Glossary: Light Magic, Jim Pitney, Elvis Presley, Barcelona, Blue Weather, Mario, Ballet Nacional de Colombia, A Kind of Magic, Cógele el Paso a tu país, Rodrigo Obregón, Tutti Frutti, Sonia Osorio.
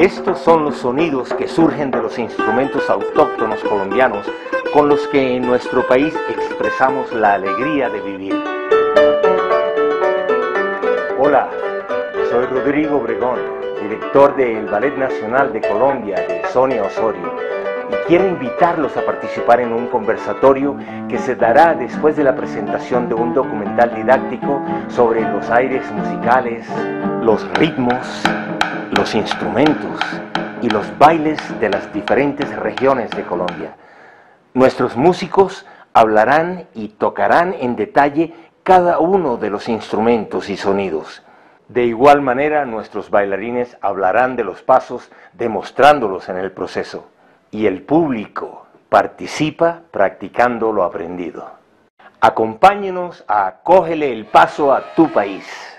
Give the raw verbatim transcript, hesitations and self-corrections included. Estos son los sonidos que surgen de los instrumentos autóctonos colombianos con los que en nuestro país expresamos la alegría de vivir. Hola, soy Rodrigo Obregón, director del Ballet Nacional de Colombia de Sonia Osorio, y quiero invitarlos a participar en un conversatorio que se dará después de la presentación de un documental didáctico sobre los aires musicales, los ritmos, los instrumentos y los bailes de las diferentes regiones de Colombia. Nuestros músicos hablarán y tocarán en detalle cada uno de los instrumentos y sonidos. De igual manera, nuestros bailarines hablarán de los pasos, demostrándolos en el proceso. Y el público participa practicando lo aprendido. Acompáñenos a Cógele el Paso a tu País.